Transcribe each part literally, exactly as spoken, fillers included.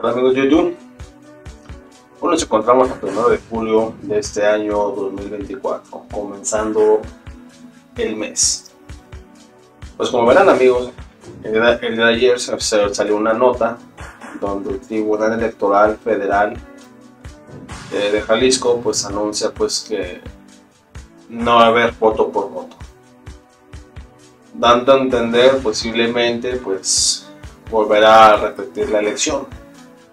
Hola amigos de YouTube, hoy nos encontramos el primero de julio de este año dos mil veinticuatro, comenzando el mes. Pues como verán amigos, el día, el día de ayer salió una nota donde el Tribunal Electoral Federal eh, de Jalisco pues anuncia pues que no va a haber voto por voto, dando a entender posiblemente pues volverá a repetir la elección,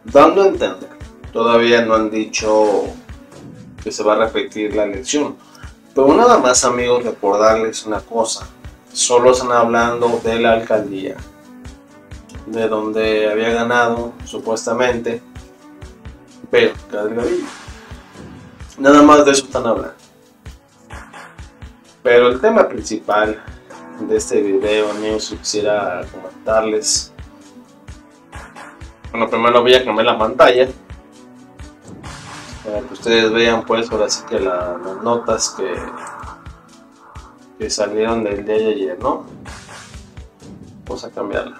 dando a entender. Todavía no han dicho que se va a repetir la elección, pero nada más amigos recordarles una cosa: solo están hablando de la alcaldía, de donde había ganado supuestamente Verónica Delgadillo. Nada más de eso están hablando. Pero el tema principal de este video, amigos, quisiera comentarles. Bueno, primero voy a cambiar la pantalla para que ustedes vean pues ahora sí que la, las notas que, que salieron del día de ayer, ¿no? Vamos a cambiarla.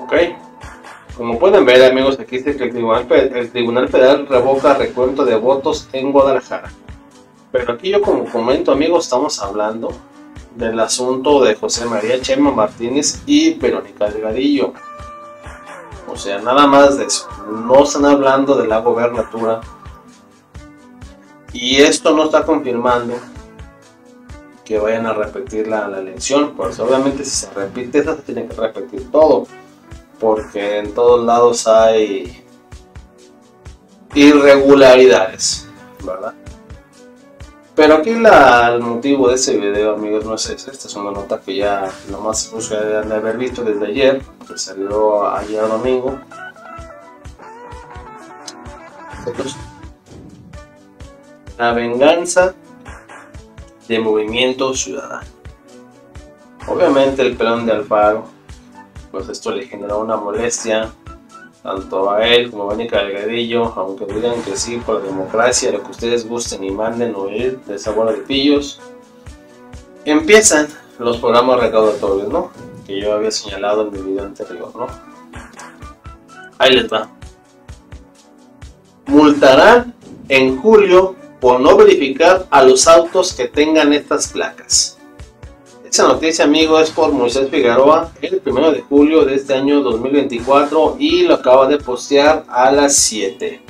Ok, como pueden ver amigos, aquí dice que el Tribunal, el Tribunal Federal revoca recuento de votos en Guadalajara. Pero aquí yo como comento amigos, estamos hablando del asunto de José María Chema Martínez y Verónica Delgadillo. O sea, nada más de eso. No están hablando de la gobernatura. Y esto no está confirmando que vayan a repetir la, la elección. Por eso obviamente si se repite esta se tiene que repetir todo. Porque en todos lados hay irregularidades, ¿verdad? Pero aquí la, el motivo de ese video, amigos, no es ese. Esta es una nota que ya nomás busqué de haber visto desde ayer, que salió ayer domingo. La venganza de Movimiento Ciudadano. Obviamente el plan de Alfaro, pues esto le generó una molestia tanto a él como a Mónica Delgadillo, aunque digan que sí, por la democracia, lo que ustedes gusten y manden oír de sabor de pillos. Empiezan los programas recaudatorios, ¿no? Que yo había señalado en mi video anterior, ¿no? Ahí les va. Multarán en julio por no verificar a los autos que tengan estas placas. Esa noticia, amigo, es por Moisés Figueroa, el primero de julio de este año dos mil veinticuatro, y lo acaba de postear a las siete.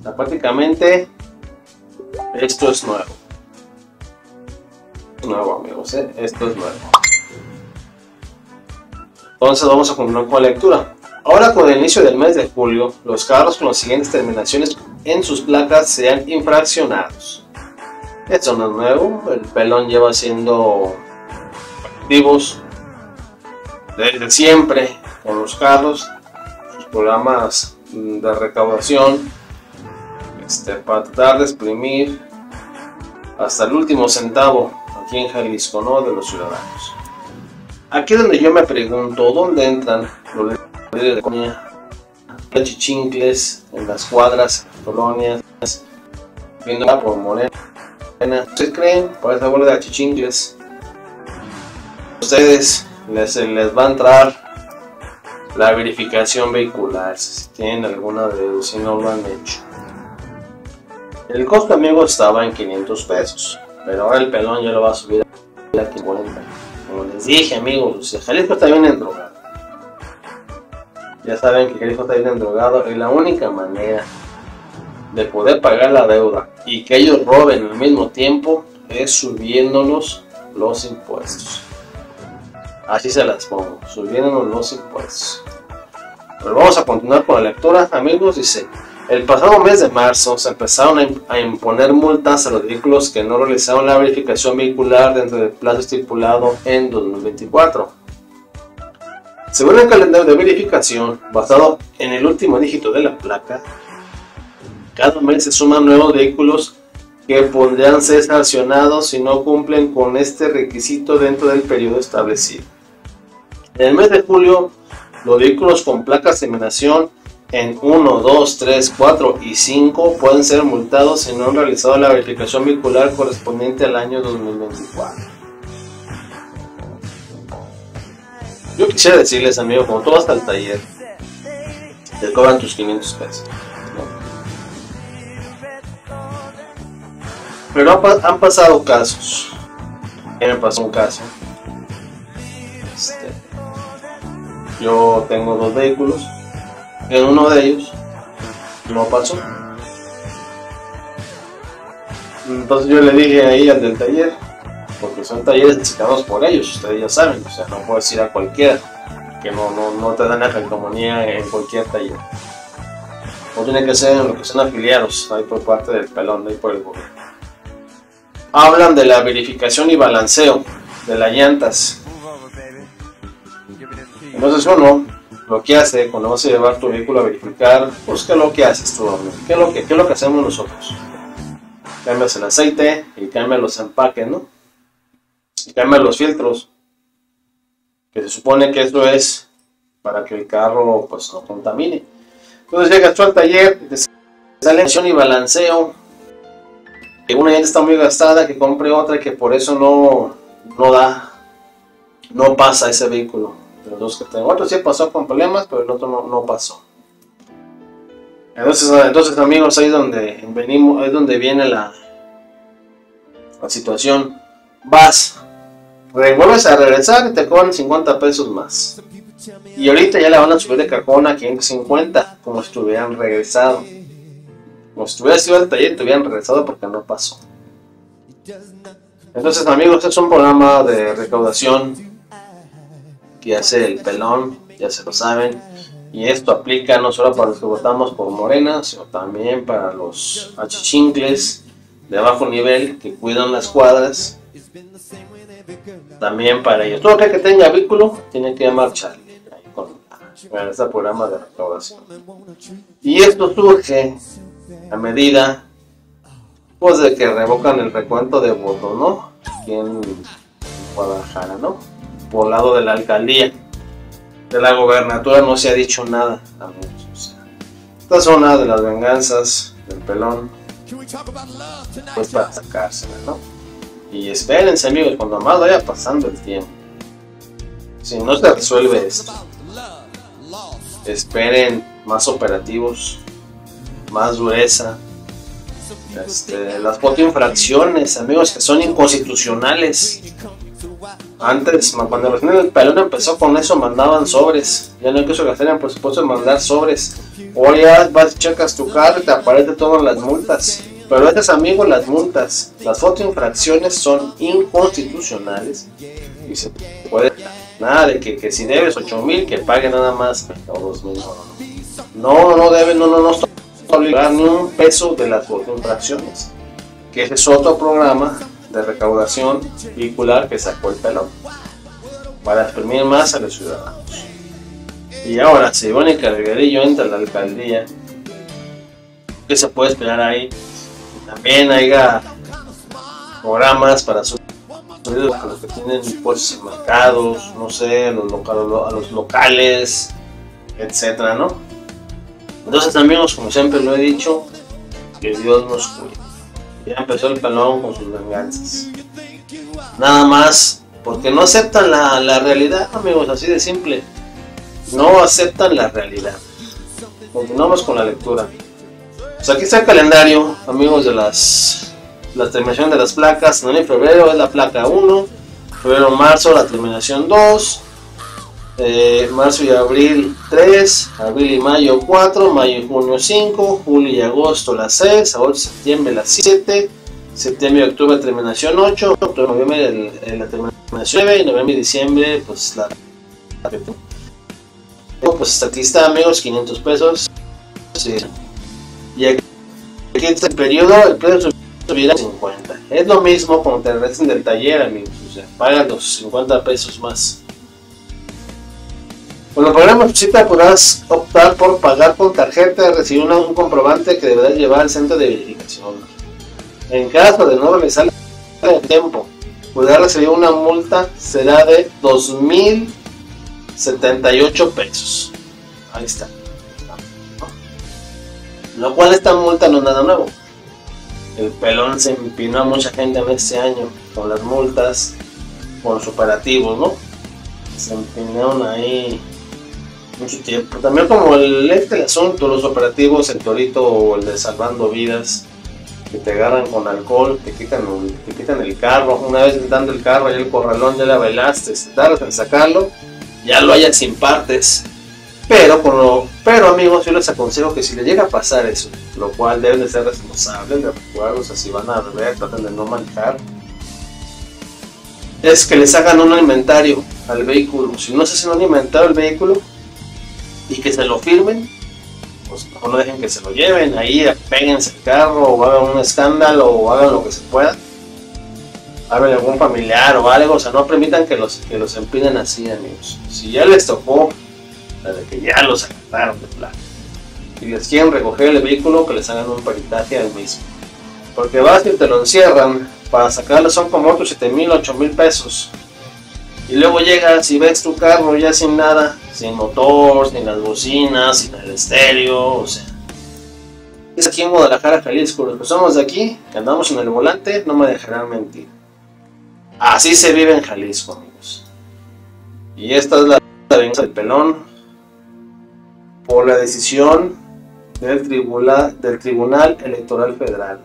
O sea, prácticamente esto es nuevo. Nuevo, amigos, ¿eh? Esto es nuevo. Entonces vamos a continuar con la lectura. Ahora, con el inicio del mes de julio, los carros con las siguientes terminaciones en sus placas serán infraccionados. Esto no es nuevo, el pelón lleva siendo activos desde siempre con los carros, sus programas de recaudación, este, para tratar de exprimir hasta el último centavo aquí en Jalisco, ¿no?, de los ciudadanos. Aquí es donde yo me pregunto, ¿dónde entran los líderes de coña, los chichincles en las cuadras, en las colonias, viendo por Morena? ¿Ustedes creen? Por esa bola de achichingles, ustedes les, les va a entrar la verificación vehicular si tienen alguna deuda, si no lo han hecho. El costo amigo estaba en quinientos pesos, pero ahora el pelón ya lo va a subir a quinientos cuarenta. Como les dije amigos, o sea, Jalisco está bien endrogado. Ya saben que Jalisco está bien endrogado y la única manera de poder pagar la deuda y que ellos roben al mismo tiempo es subiéndonos los impuestos. Así se las pongo, subiéndonos los impuestos. Pero vamos a continuar con la lectura, amigos. Dice: el pasado mes de marzo se empezaron a, imp a imponer multas a los vehículos que no realizaron la verificación vehicular dentro del plazo estipulado en dos mil veinticuatro. Según el calendario de verificación basado en el último dígito de la placa, cada mes se suman nuevos vehículos que podrían ser sancionados si no cumplen con este requisito dentro del periodo establecido. En el mes de julio, los vehículos con placas de terminación en uno, dos, tres, cuatro y cinco pueden ser multados si no han realizado la verificación vincular correspondiente al año dos mil veinticuatro. Yo quisiera decirles, amigo, como tú vas al taller, te cobran tus quinientos pesos, ¿no? Pero han, han pasado casos. Me pasó un caso. Este, yo tengo dos vehículos. En uno de ellos no pasó. Entonces yo le dije ahí al del taller, porque son talleres necesitados por ellos, ustedes ya saben, o sea, no puedes ir a cualquiera, que no, no, no te dan la calcomanía en cualquier taller. No tiene que ser en lo que son afiliados, ahí por parte del pelón, ahí por el gobierno. Hablan de la verificación y balanceo de las llantas. Entonces uno lo que hace cuando vas a llevar tu vehículo a verificar, pues qué es lo que haces tú, qué es lo que, qué es lo que hacemos nosotros. Cambias el aceite y cambias los empaques, ¿no? Y cambias los filtros, que se supone que esto es para que el carro pues no contamine. Entonces llegas tú al taller, te sale y balanceo, que una llanta está muy gastada, que compre otra, que por eso no, no da, no pasa ese vehículo. De los dos que tengo, otro sí pasó con problemas, pero el otro no, no pasó. Entonces, entonces amigos, ahí es donde venimos, ahí es donde viene la, la situación. Vas, vuelves a regresar y te cobran cincuenta pesos más. Y ahorita ya la van a subir de cajón a quinientos cincuenta, como si tuvieran regresado. Como si hubieras ido al taller y te hubieran regresado porque no pasó. Entonces amigos, este es un programa de recaudación que hace el pelón, ya se lo saben. Y esto aplica no solo para los que votamos por Morena, sino también para los achichincles de bajo nivel que cuidan las cuadras. También para ellos. Todo aquel que tenga vehículo tiene que marchar con este programa de recaudación. Y esto surge a medida, pues, de que revocan el recuento de votos, ¿no? Aquí en Guadalajara, ¿no? Por lado de la alcaldía, de la gobernatura no se ha dicho nada. O sea, esta es una de las venganzas del pelón, pues, para sacársela, ¿no? Y espérense, amigos, cuando más vaya pasando el tiempo, si no se resuelve esto, esperen más operativos, más dureza, este, las fotoinfracciones, amigos, que son inconstitucionales. Antes, cuando recién el pelón empezó con eso, mandaban sobres. Ya no hay que gastar en presupuesto de mandar sobres. Hoy ya vas, checas tu carro y te aparecen todas las multas. Pero antes, amigos, las multas, las fotoinfracciones son inconstitucionales. Y se puede, nada de que, que si debes ocho mil, que pague nada más o dos mil. No, no, no debe, no, no, no está obligado ni un peso de las fotoinfracciones. Que ese es otro programa de recaudación vehicular que sacó el pelón para exprimir más a los ciudadanos. Y ahora, si Verónica Delgadillo entra a la alcaldía, ¿qué se puede esperar ahí? También haya programas para sus a los que tienen impuestos marcados, no sé, a los, local, a los locales, etcétera, ¿no? Entonces, amigos, como siempre lo he dicho, que Dios nos cuide. Ya empezó el pelón con sus venganzas. Nada más porque no aceptan la, la realidad, amigos, así de simple. No aceptan la realidad. Continuamos con la lectura. Pues aquí está el calendario, amigos, de las, las terminaciones de las placas. En febrero es la placa uno, febrero, marzo la terminación dos, eh, marzo y abril tres, abril y mayo cuatro, mayo y junio cinco, julio y agosto la seis, agosto y septiembre la siete, septiembre y octubre terminación ocho, octubre noviembre la terminación nueve y noviembre y diciembre pues la, la pues hasta aquí está, amigos, quinientos pesos. Sí. Y aquí, aquí este periodo el precio subirá a cincuenta. Es lo mismo cuando te regresen del taller, amigos. O sea, pagan los cincuenta pesos más. Con los programas cita podrás optar por pagar con tarjeta y recibir una, un comprobante que deberás llevar al centro de verificación. En caso de no realizar el tiempo, podrás recibir una multa, será de dos mil setenta y ocho pesos. Ahí está. lo cual esta multa no es nada nuevo. El pelón se empinó a mucha gente en este año con las multas, con los operativos, ¿no? Se empinaron ahí mucho tiempo. También como el este asunto, los operativos, el Torito o el de Salvando Vidas, que te agarran con alcohol, te quitan el, te quitan el carro. Una vez quitando el carro y el corralón ya la bailaste, se tardas en sacarlo, ya lo hayan sin partes. Pero, lo, pero amigos, yo les aconsejo que si les llega a pasar eso, lo cual deben de ser responsables, de recuerdos, así van a beber, traten de no manejar, es que les hagan un inventario al vehículo. Si no se hacen un inventario al vehículo y que se lo firmen, pues no dejen que se lo lleven, ahí péguense el carro o hagan un escándalo o hagan lo que se pueda. Háblenle a algún familiar o algo, o sea, no permitan que los, que los empinen así, amigos. Si ya les tocó de que ya los agarraron de plata y les quieren recoger el vehículo, que les hagan un peritaje al mismo, porque vas y te lo encierran, para sacarlo son como otros siete mil, ocho mil pesos, y luego llegas y ves tu carro ya sin nada, sin motor, sin las bocinas, sin el estéreo. O sea, es aquí en Guadalajara, Jalisco, los que somos de aquí, que andamos en el volante, no me dejarán mentir, así se vive en Jalisco, amigos. Y esta es la venganza del pelón por la decisión del tribunal, del Tribunal Electoral Federal,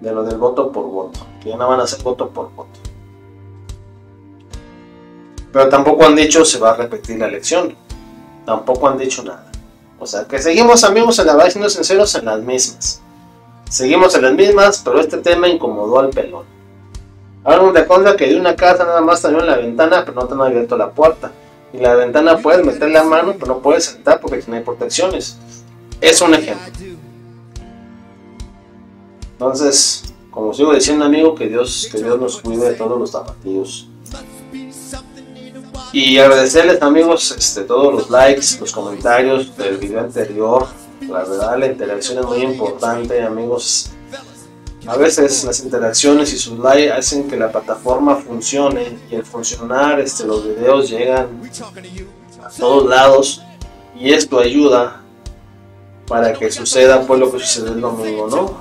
de lo del voto por voto, que ya no van a hacer voto por voto. Pero tampoco han dicho se va a repetir la elección, tampoco han dicho nada. O sea que seguimos, amigos, en la verdad, siendo sinceros, en las mismas. Seguimos en las mismas, pero este tema incomodó al pelón. Ahora me recuerda que de una casa nada más salió en la ventana, pero no te han abierto la puerta. Y la ventana puedes meter la mano, pero no puedes sentar porque tiene protecciones. Es un ejemplo. Entonces, como sigo diciendo, amigo, que Dios, que Dios nos cuide de todos los tapatíos. Y agradecerles, amigos, este, todos los likes, los comentarios del video anterior. La verdad, la interacción es muy importante, amigos. A veces las interacciones y sus likes hacen que la plataforma funcione, y al funcionar este, los videos llegan a todos lados, y esto ayuda para que suceda pues lo que sucedió el domingo, ¿no?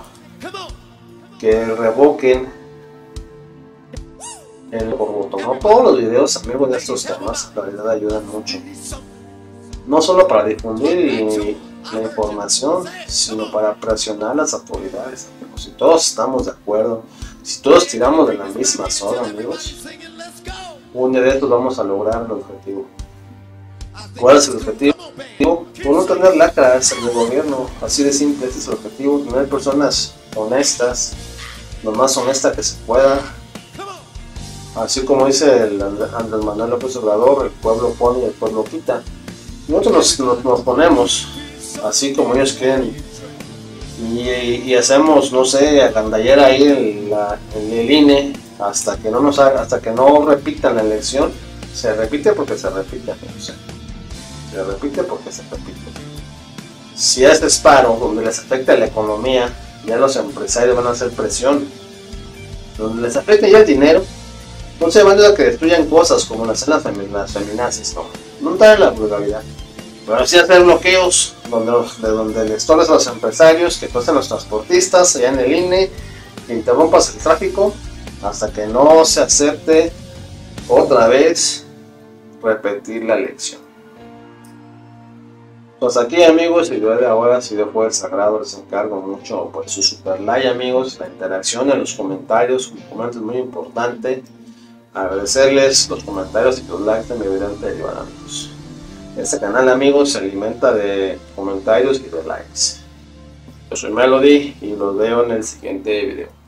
Que revoquen el por voto, ¿no? Todos los videos, amigos, de estos temas, la verdad, ayudan mucho. No solo para difundir y la información, sino para presionar a las autoridades. Si todos estamos de acuerdo, si todos tiramos de la misma zona, amigos, un día de estos vamos a lograr el objetivo. ¿Cuál es el objetivo? Por no tener lacras en el gobierno, así de simple. Este es el objetivo, tener personas honestas, lo más honesta que se pueda. Así como dice el Andrés Manuel López Obrador, el pueblo pone y el pueblo quita. Nosotros nos, nos, nos ponemos así como ellos quieren, y, y hacemos, no sé, a candallera ahí el, la, el, el I N E hasta que no nos haga, hasta que no repitan la elección. Se repite porque se repite, no sé. Se repite porque se repite. Si haces paro donde les afecta la economía, ya los empresarios van a hacer presión. Donde les afecta ya el dinero, no se van a que destruyan cosas como las cenas feminazis, no. No está en la vulgaridad, pero sí hacer bloqueos donde, de donde les toles a los empresarios, que tosen a los transportistas, allá en el I N E, que interrumpas el tráfico hasta que no se acepte otra vez repetir la elección. Pues aquí, amigos, el video de ahora, si les fue el sagrado, les encargo mucho pues su super like, amigos, la interacción en los comentarios, un comentario muy importante. Agradecerles los comentarios y los likes de mi video anterior, amigos. Este canal, amigos, se alimenta de comentarios y de likes. Yo soy Melody y los veo en el siguiente video.